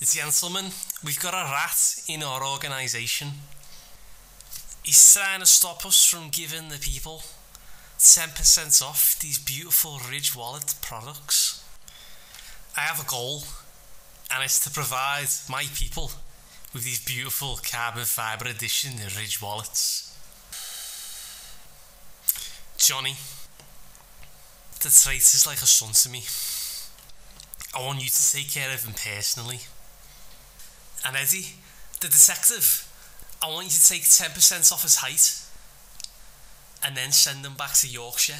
Gentlemen, we've got a rat in our organisation. He's trying to stop us from giving the people 10% off these beautiful Ridge Wallet products. I have a goal, and it's to provide my people with these beautiful carbon fibre edition Ridge Wallets. Johnny, the trait is like a son to me. I want you to take care of him personally. And Eddie, the detective, I want you to take 10% off his height and then send him back to Yorkshire.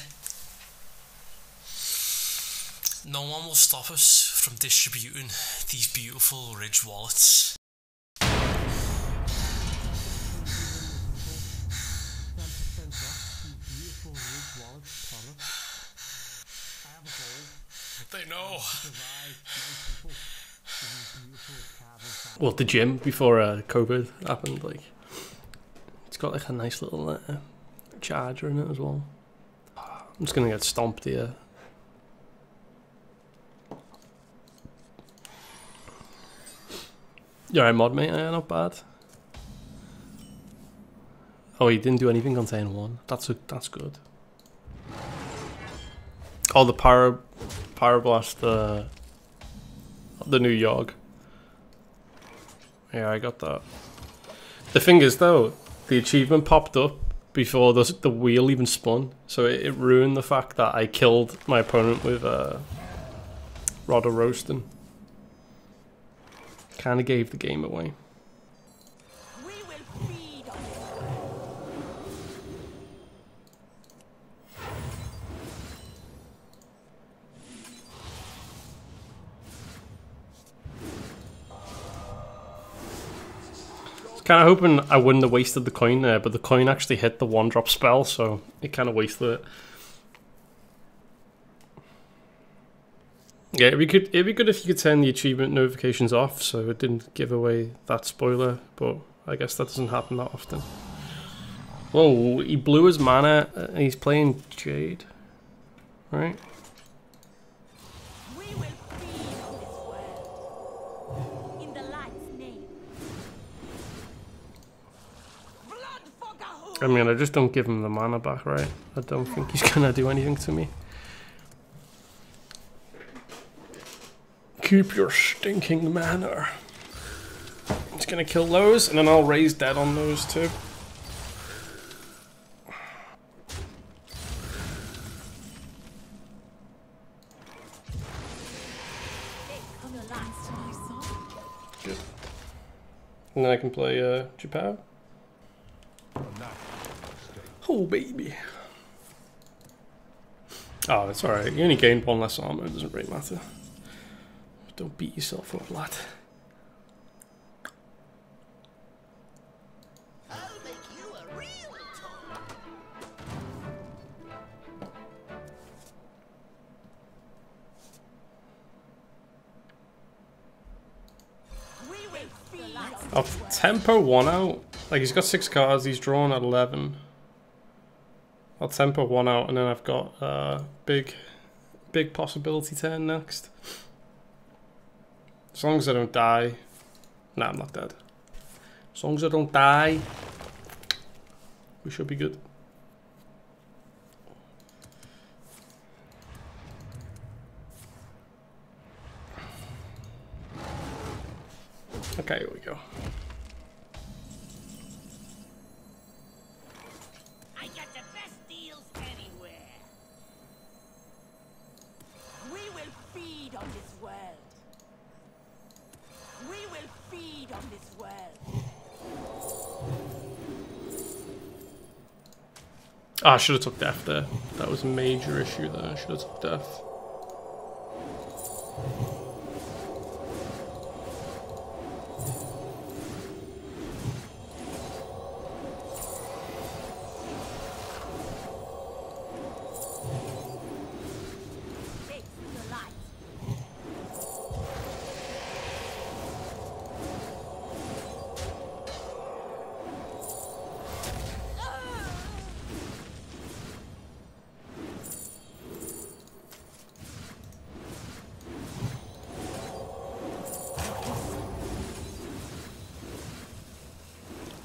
No one will stop us from distributing these beautiful Ridge Wallets. Well, the gym before COVID happened, like, it's got like a nice little charger in it as well. I'm just gonna get stomped here. You're right, mod mate, yeah, not bad. Oh, he didn't do anything on turn one. That's good. Oh, the Pyroblast, the new Yogg. Yeah, I got that. The thing is though, the achievement popped up before the wheel even spun, so it ruined the fact that I killed my opponent with Rod of Roastin. Kinda gave the game away. We will feed on Kind of hoping I wouldn't have wasted the coin there, but the coin actually hit the one drop spell, so it kind of wasted it. Yeah, it'd be good if you could turn the achievement notifications off so it didn't give away that spoiler, but I guess that doesn't happen that often. Whoa, he blew his mana and he's playing Jade, right? I mean, I just don't give him the mana back, right? I don't think he's gonna do anything to me. Keep your stinking mana. He's gonna kill those, and then I'll raise dead on those too. Good. And then I can play Chippow. Oh baby. Oh, it's alright. You only gained one less armor, it doesn't really matter. Don't beat yourself up, lad. I'll make you a real toy. I'll tempo one out. Like, he's got 6 cards, he's drawn at 11. I'll tempo one out, and then I've got a big possibility turn next. As long as I don't die. Nah, I'm not dead. As long as I don't die, we should be good. Okay, here we go. Ah, I should have took death there. That was a major issue there. I should have took death.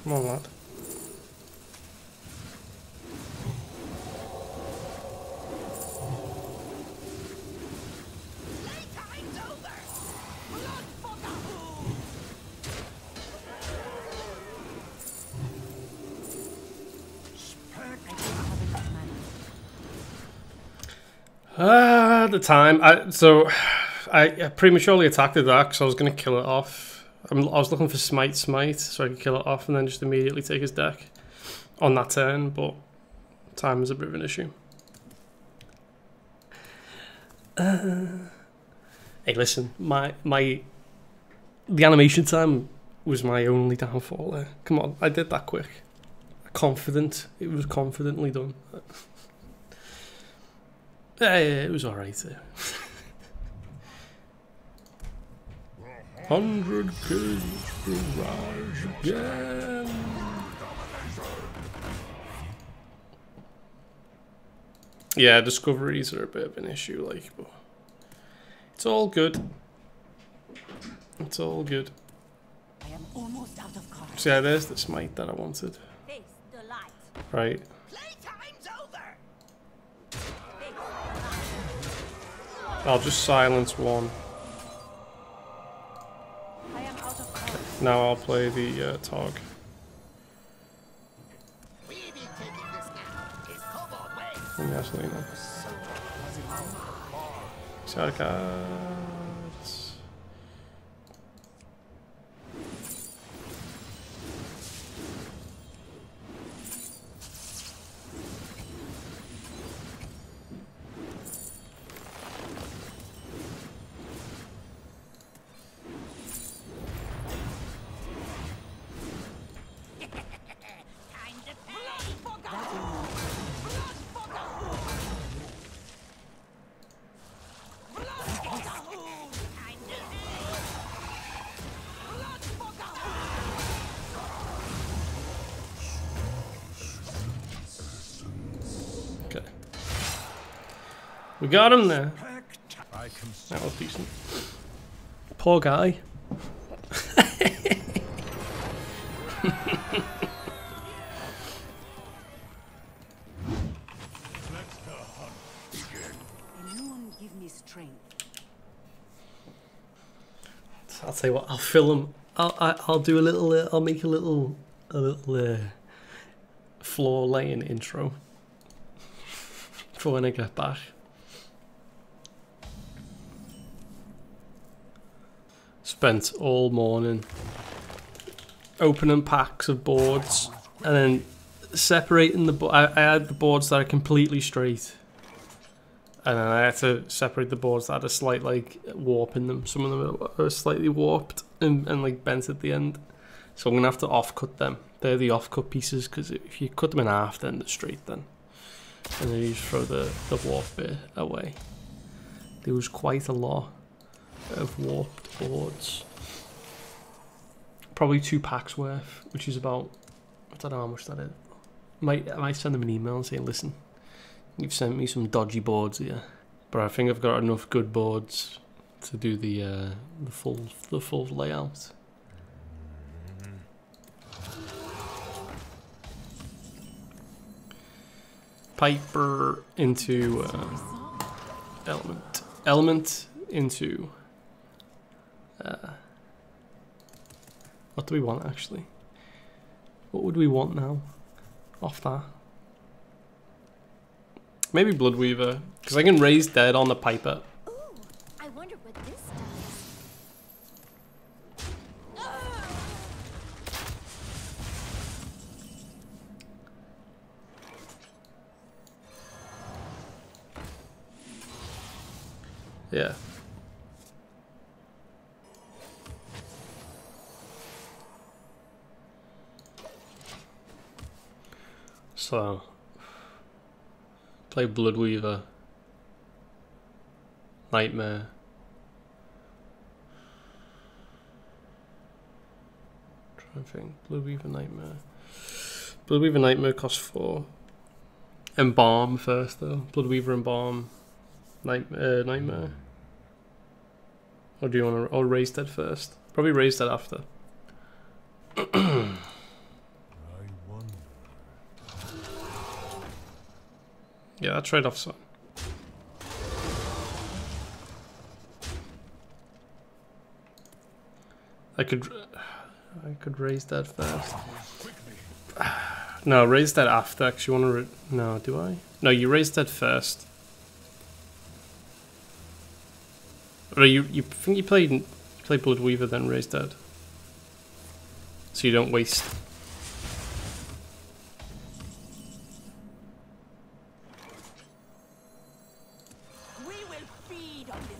Come on, lad. The time I prematurely attacked the dark, so I was going to kill it off. I was looking for smite so I could kill it off and then just immediately take his deck on that turn, but time is a bit of an issue. Hey, listen, the animation time was my only downfall there. Come on, I did that quick. Confident, it was confidently done. Yeah, it was alright. 100 kids to rise again. Yeah, discoveries are a bit of an issue, like, but it's all good. It's all good. I am almost out of cover. So yeah, there's the smite that I wanted. Face the light. Right. I'll just silence one. Now I'll play the Tog. And the Azalina. Side cards. We got him there. That was decent. Poor guy. I'll tell you what. I'll film. I'll do a little. I'll make a little floor laying intro for when I get back. Spent all morning opening packs of boards and then separating the board. I had the boards that are completely straight, and then I had to separate the boards that had a slight like warp in them. Some of them are slightly warped and like bent at the end, so I'm gonna have to offcut them. They're the offcut pieces, because if you cut them in half, then they're straight then, and then you just throw the warp bit away. There was quite a lot of warped boards, probably 2 packs worth, which is about, I don't know how much that is. I might send them an email and say, listen, you've sent me some dodgy boards here, but I think I've got enough good boards to do the full layout. Piper into element into. What do we want actually? What would we want now? Off that. Maybe Bloodweaver, because I can raise dead on the Piper. Ooh, I wonder what this does. Yeah. So, play Bloodweaver Nightmare. I'm trying to think. Bloodweaver Nightmare costs 4. Embalm first though. Bloodweaver Embalm Nightmare. Or do you want to? Or raise that first? Probably raise that after. Yeah, that trade-off's fun. I could raise that fast. No, raise that after. Actually, want to? No, do I? No, you raise that first. Or you think you play Bloodweaver, then raise that, so you don't waste.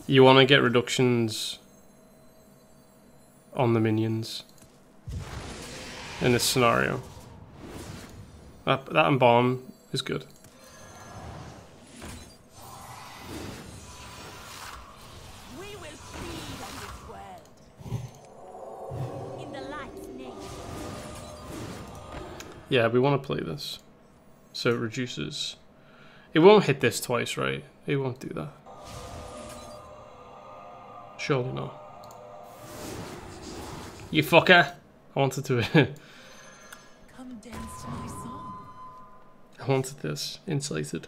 You want to get reductions on the minions in this scenario. That embalm is good. We will feed on this world. In the light's name. Yeah, we want to play this, so it reduces. It won't hit this twice, right? It won't do that. Surely not. You fucker! I wanted to. Come dance to my song. I wanted this insulated.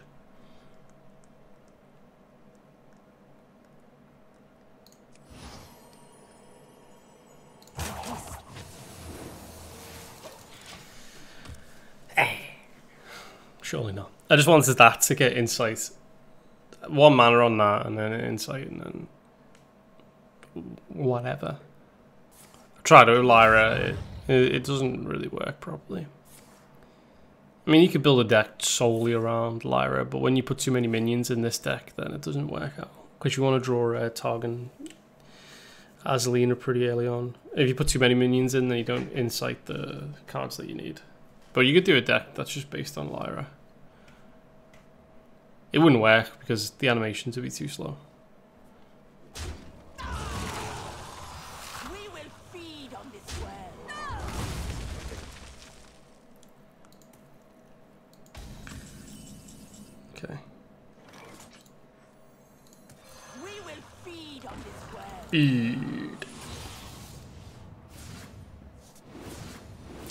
Surely not. I just wanted that to get insight. One mana on that, and then insight, and then whatever. I tried it with Lyra, it doesn't really work properly. I mean, you could build a deck solely around Lyra, but when you put too many minions in this deck, then it doesn't work out. Because you want to draw Tog and Azalina pretty early on. If you put too many minions in, then you don't incite the cards that you need. But you could do a deck that's just based on Lyra. It wouldn't work because the animations would be too slow.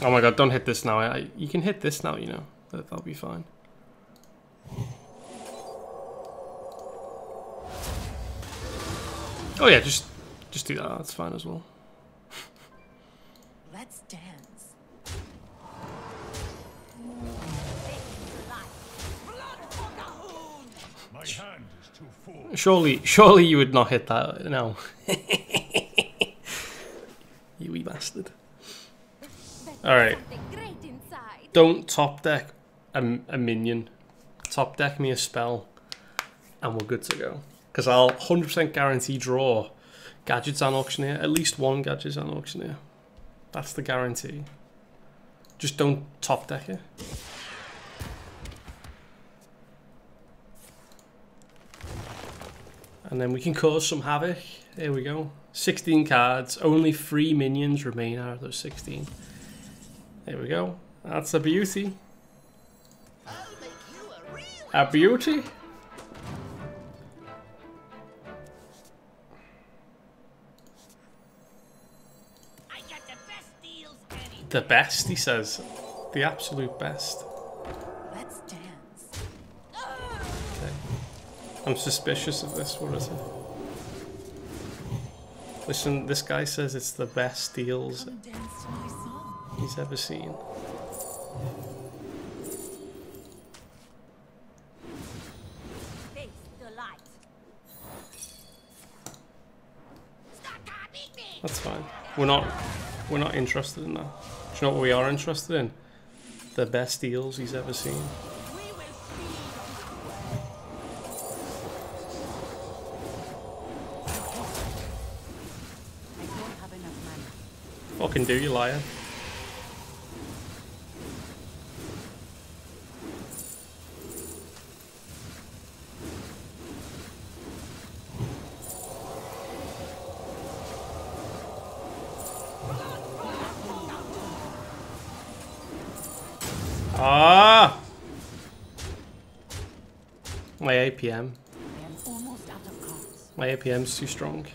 Oh my god, don't hit this now. You can hit this now, you know. That'll be fine. Oh yeah, just do that. That's fine as well. Let's dance. My hand is too full. Surely you would not hit that now. You wee bastard. Alright, don't top deck a minion, top deck me a spell, and we're good to go. Because I'll 100% guarantee draw Gadgets on Auctioneer, at least one Gadgets on Auctioneer. That's the guarantee. Just don't top deck it. And then we can cause some havoc. Here we go. 16 cards, only 3 minions remain out of those 16. There we go. That's a beauty. A beauty? I got the best deals, Eddie. The best, he says. The absolute best. Let's dance. Okay. I'm suspicious of this. What is it? Listen, this guy says it's the best deals he's ever seen. Face the light. That's fine. We're not interested in that. Do you know what we are interested in? The best deals he's ever seen. Fucking do you, liar. Ah! My APM. My APM's too strong.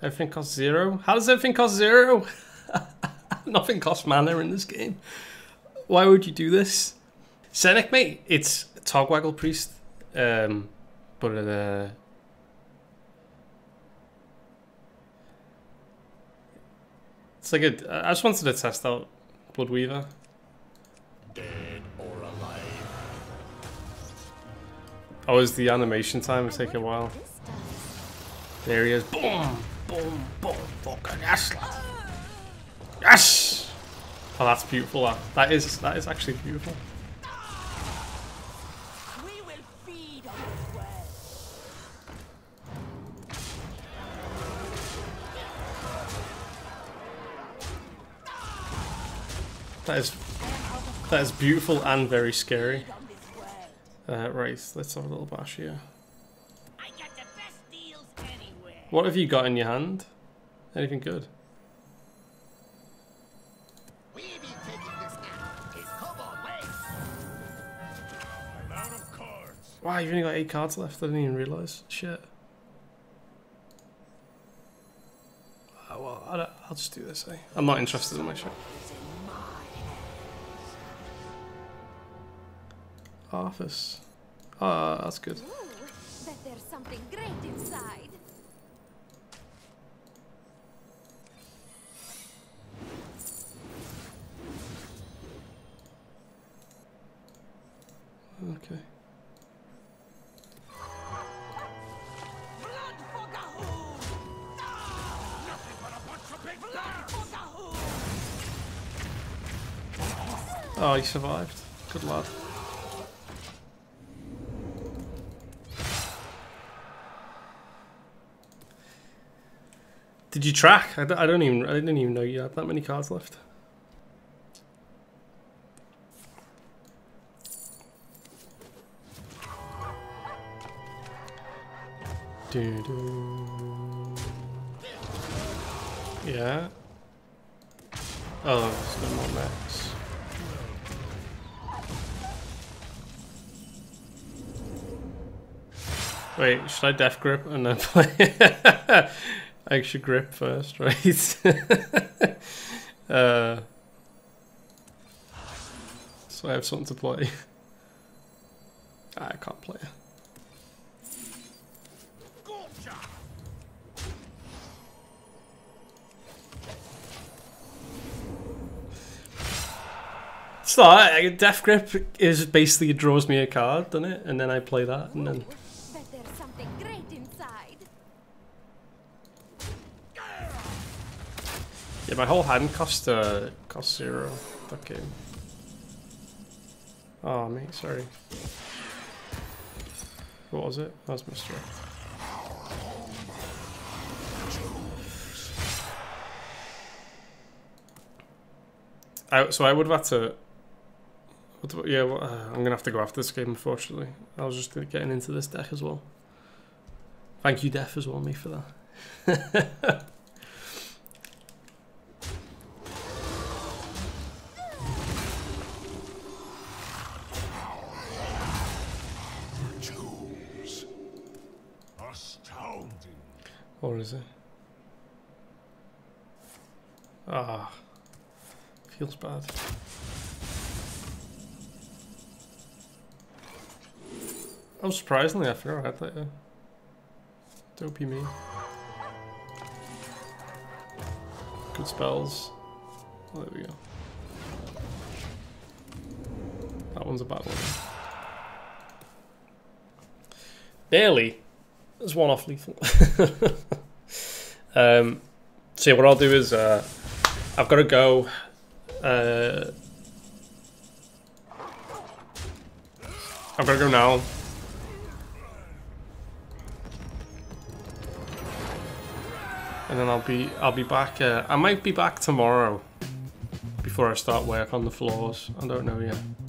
Everything costs 0. How does everything cost 0? Nothing costs mana in this game. Why would you do this? Senec, mate, it's Togwaggle Priest. It's like a... I just wanted to test out Bloodweaver. Dead or alive. Oh, is the animation time take a while? There he is. Boom! Boom! Boom! Fucking yes! Lad. Yes! Oh, that's beautiful. That is actually beautiful. We will feed on the world. That is beautiful and very scary. Right, let's have a little bash here. What have you got in your hand? Anything good? Wow, you've only got 8 cards left. I didn't even realise. Shit. Oh, well, I'll just do this, eh? I'm not interested in my shit. Arthas. Ah, that's good. But there's something great inside. Okay. Oh, he survived. Good lad. Did you track? I didn't even know you had that many cards left. Yeah. Oh, there's no more max. Wait, should I death grip and then play? I should grip first, right? So I have something to play. I can't play. So Death Grip is basically draws me a card, doesn't it? And then I play that, and then. But there's something great inside. Yeah, my whole hand cost 0. That game. Oh mate, sorry. What was it? That was mystery. So I would have had to. Yeah, well, I'm gonna have to go after this game, unfortunately. I was just getting into this deck as well. Thank you, Def, as well, me for that. Or is it? Ah, feels bad. Oh, surprisingly, I forgot I had that, yeah. Don't be me. Good spells. Oh, there we go. That one's a bad one. Barely. There's one off lethal. So yeah, what I'll do is, I've got to go. I've got to go now. And then I'll be back. I might be back tomorrow before I start work on the floors. I don't know yet.